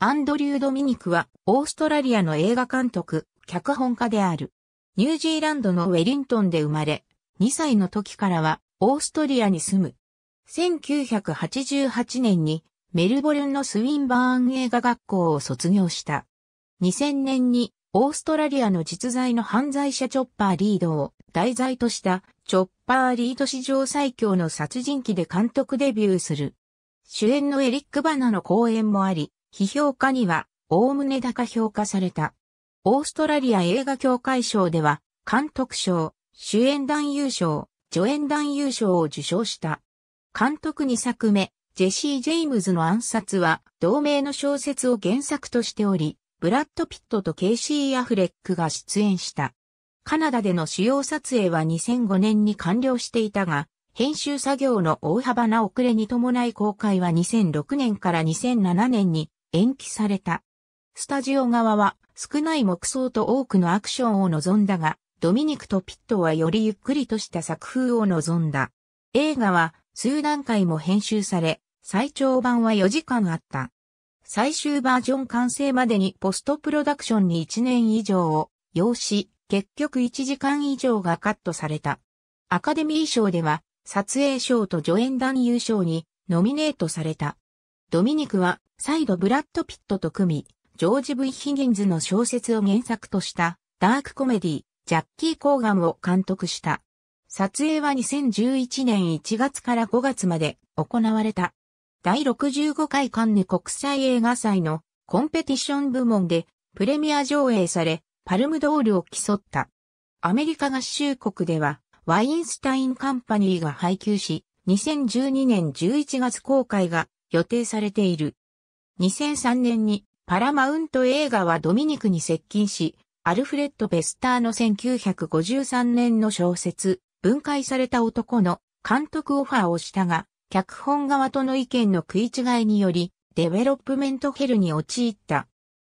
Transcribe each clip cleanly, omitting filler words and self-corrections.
アンドリュー・ドミニクはオーストラリアの映画監督、脚本家である。ニュージーランドのウェリントンで生まれ、2歳の時からはオーストリアに住む。1988年にメルボルンのスウィンバーン映画学校を卒業した。2000年にオーストラリアの実在の犯罪者チョッパー・リードを題材としたチョッパー・リード史上最強の殺人鬼で監督デビューする。主演のエリック・バナの好演もあり、批評家にはおおむね高評価された。オーストラリア映画協会賞では監督賞、主演男優賞、助演男優賞を受賞した。監督2作目、ジェシー・ジェイムズの暗殺は同名の小説を原作としており、ブラッド・ピットとケイシー・アフレックが出演した。カナダでの主要撮影は2005年に完了していたが、編集作業の大幅な遅れに伴い公開は2006年から2007年に延期された。スタジオ側は少ない黙想と多くのアクションを望んだが、ドミニクとピットはよりゆっくりとした作風を望んだ。映画は数段階も編集され、最長版は4時間あった。最終バージョン完成までにポストプロダクションに1年以上を要し、結局1時間以上がカットされた。アカデミー賞では撮影賞と助演男優賞にノミネートされた。ドミニクは再度ブラッド・ピットと組み、ジョージ・ V ・ヒギンズの小説を原作としたダークコメディ、ジャッキー・コーガンを監督した。撮影は2011年1月から5月まで行われた。第65回カンヌ国際映画祭のコンペティション部門でプレミア上映され、パルムドールを競った。アメリカ合衆国では、ワインスタインカンパニーが配給し、2012年11月公開が予定されている。2003年にパラマウント映画はドミニクに接近し、アルフレッド・ベスターの1953年の小説、分解された男の監督オファーをしたが、脚本側との意見の食い違いにより、デベロップメントヘルに陥った。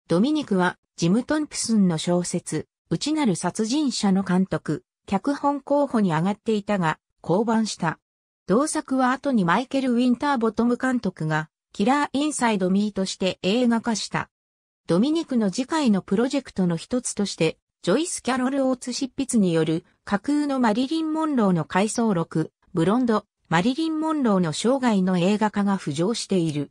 ドミニクは、ジム・トンプスンの小説、内なる殺人者の監督、脚本候補に上がっていたが、降板した。同作は後にマイケル・ウィンターボトム監督が、キラー・インサイド・ミーとして映画化した。ドミニクの次回のプロジェクトの一つとして、ジョイス・キャロル・オーツ執筆による、架空のマリリン・モンローの回想録、ブロンド、マリリン・モンローの生涯の映画化が浮上している。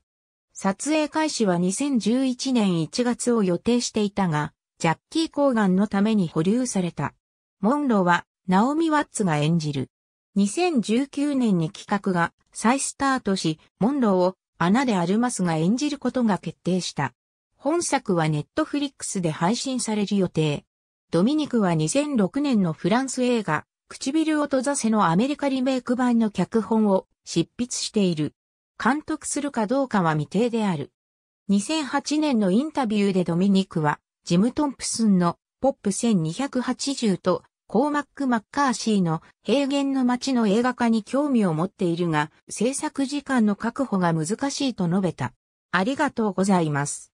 撮影開始は2011年1月を予定していたが、ジャッキー・コーガンのために保留された。モンローは、ナオミ・ワッツが演じる。2019年に企画が再スタートし、モンローをアナでアルマスが演じることが決定した。本作はネットフリックスで配信される予定。ドミニクは2006年のフランス映画、唇を閉ざせのアメリカリメイク版の脚本を執筆している。監督するかどうかは未定である。2008年のインタビューでドミニクは、ジム・トンプスンのポップ1280と、コーマック・マッカーシーの平原の街の映画化に興味を持っているが、制作時間の確保が難しいと述べた。ありがとうございます。